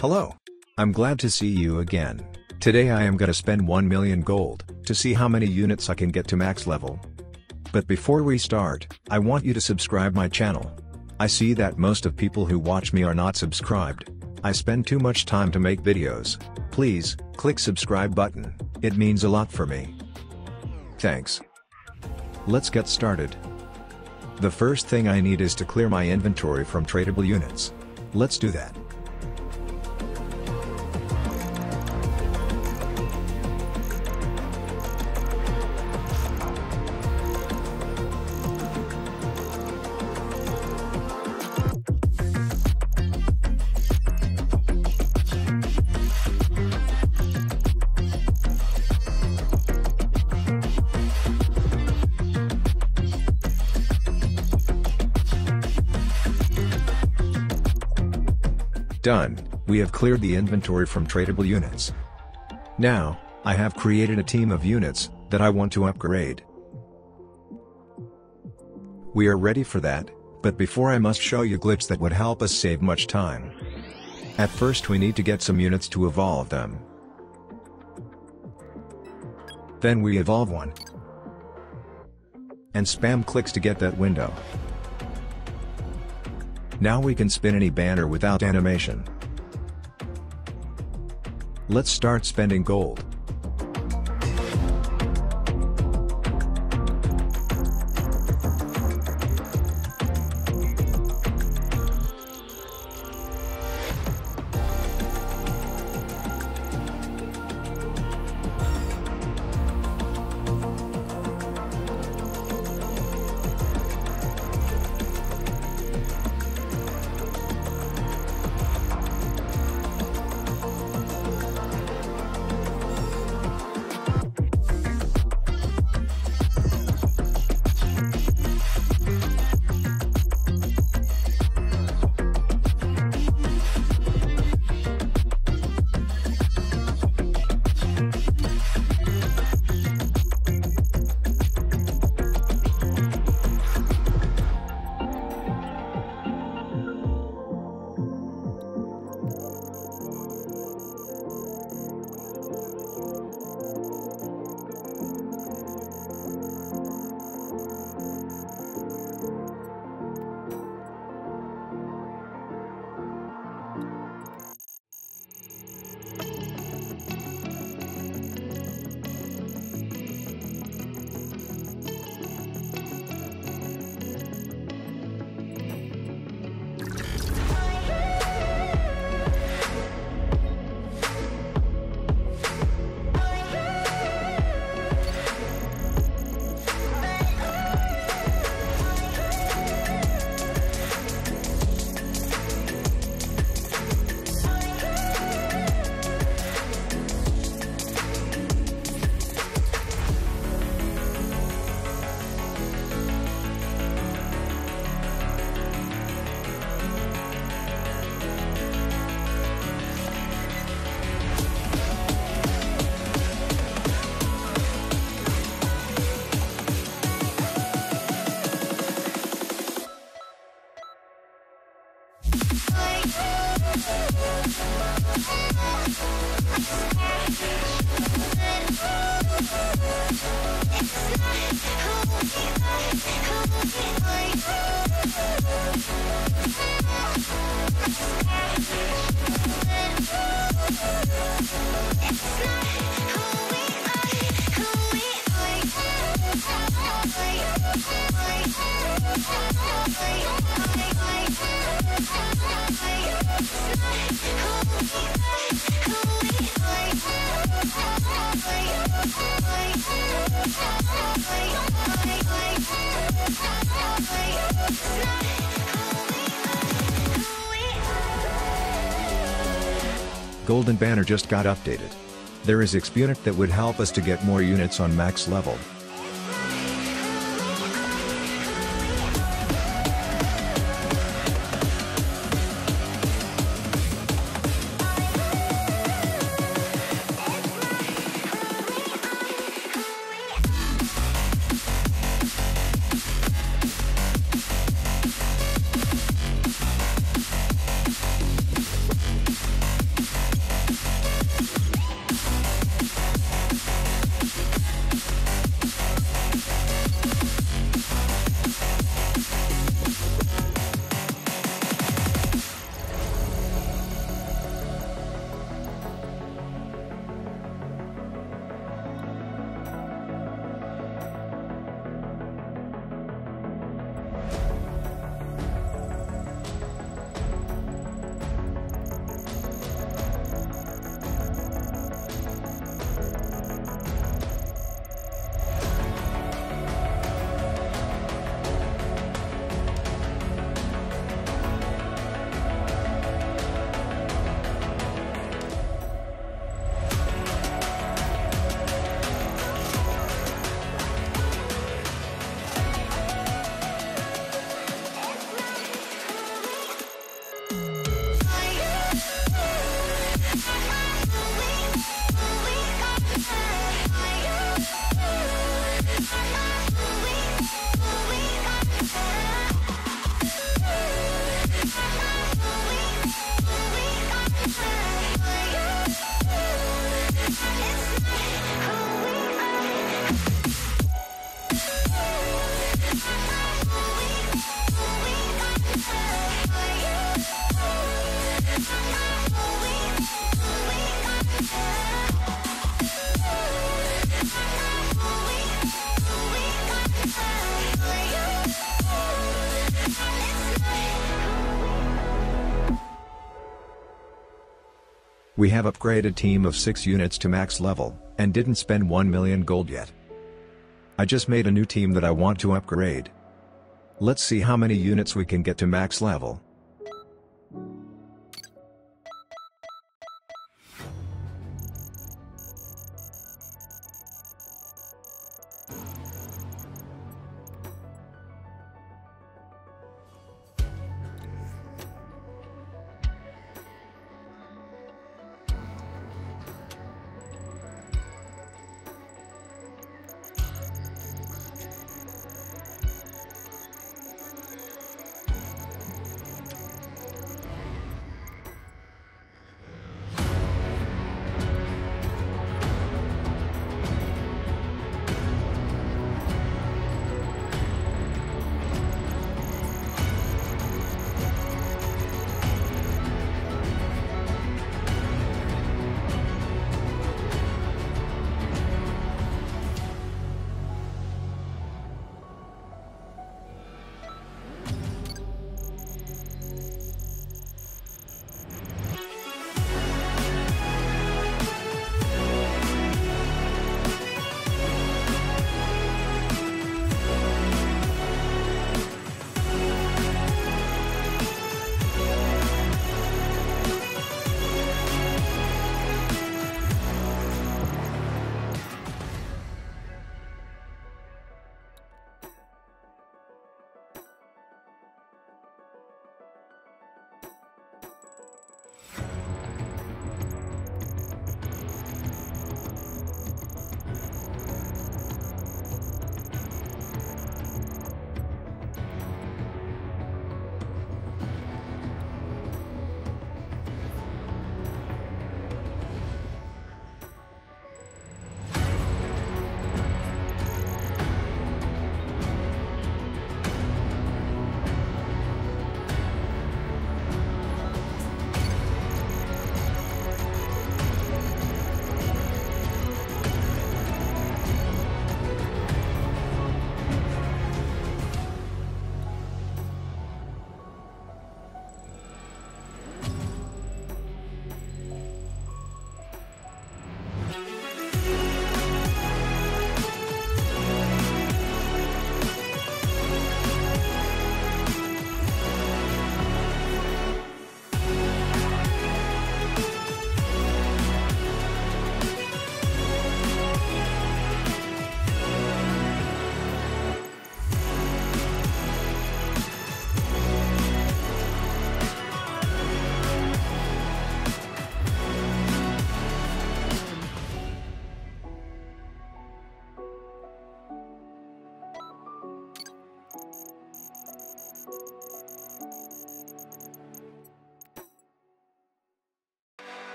Hello. I'm glad to see you again. Today I am gonna spend 1 million gold to see how many units I can get to max level. But before we start, I want you to subscribe my channel. I see that most of people who watch me are not subscribed. I spend too much time to make videos. Please, click subscribe button. It means a lot for me. Thanks. Let's get started. The first thing I need is to clear my inventory from tradable units. Let's do that. Done, we have cleared the inventory from tradable units. Now, I have created a team of units that I want to upgrade. We are ready for that, but before I must show you glitches that would help us save much time. At first we need to get some units to evolve them. Then we evolve one. And spam clicks to get that window. Now we can spin any banner without animation. Let's start spending gold. Golden banner just got updated. There is XP unit that would help us to get more units on max level. We have upgraded team of 6 units to max level, and didn't spend 1 million gold yet. I just made a new team that I want to upgrade. Let's see how many units we can get to max level.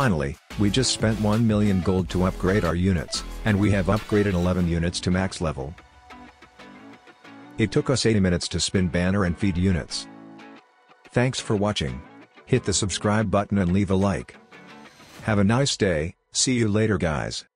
Finally, we just spent 1 million gold to upgrade our units, and we have upgraded 11 units to max level. It took us 80 minutes to spin banner and feed units. Thanks for watching. Hit the subscribe button and leave a like. Have a nice day, see you later guys.